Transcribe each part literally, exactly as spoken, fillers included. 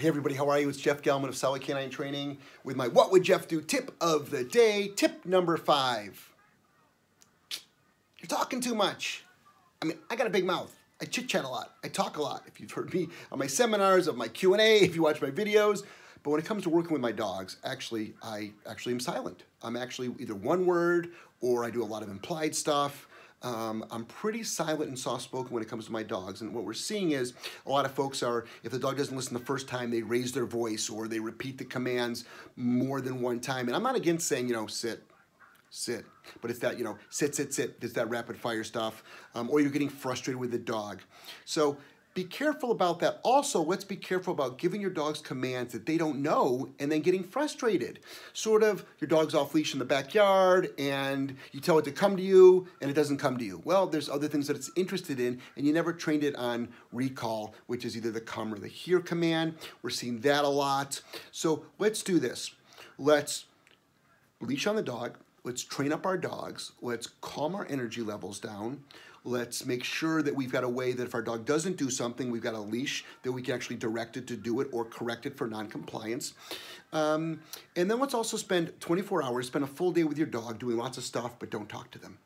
Hey everybody, how are you? It's Jeff Gellman of Solid Canine Training with my What Would Jeff Do tip of the day. Tip number five. You're talking too much. I mean, I got a big mouth. I chit-chat a lot. I talk a lot. If you've heard me on my seminars, on my Q and A, if you watch my videos. But when it comes to working with my dogs, actually, I actually am silent. I'm actually either one word or I do a lot of implied stuff. Um, I'm pretty silent and soft-spoken when it comes to my dogs, and what we're seeing is a lot of folks are, if the dog doesn't listen the first time, they raise their voice or they repeat the commands more than one time. And I'm not against saying, you know, sit, sit, but it's that, you know, sit, sit, sit, it's that rapid-fire stuff, um, or you're getting frustrated with the dog. So be careful about that. Also, let's be careful about giving your dogs commands that they don't know and then getting frustrated. Sort of, your dog's off leash in the backyard and you tell it to come to you and it doesn't come to you. Well, there's other things that it's interested in and you never trained it on recall, which is either the come or the here command. We're seeing that a lot. So let's do this. Let's leash on the dog. Let's train up our dogs. Let's calm our energy levels down. Let's make sure that we've got a way that if our dog doesn't do something, we've got a leash that we can actually direct it to do it or correct it for non-compliance. Um, and then let's also spend twenty-four hours, spend a full day with your dog doing lots of stuff, but don't talk to them.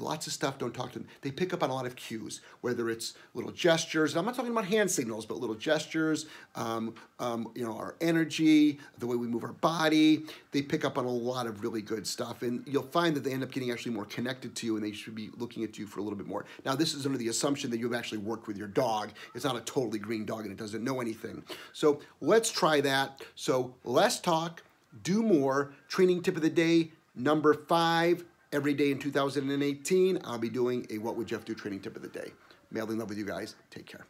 Lots of stuff, don't talk to them. They pick up on a lot of cues, whether it's little gestures. I'm not talking about hand signals, but little gestures, um, um, you know, our energy, the way we move our body. They pick up on a lot of really good stuff, and you'll find that they end up getting actually more connected to you, and they should be looking at you for a little bit more. Now, this is under the assumption that you've actually worked with your dog. It's not a totally green dog, and it doesn't know anything. So let's try that. So less talk, do more. Training tip of the day, number five. Every day in two thousand eighteen, I'll be doing a What Would Jeff Do training tip of the day. Madly in love with you guys. Take care.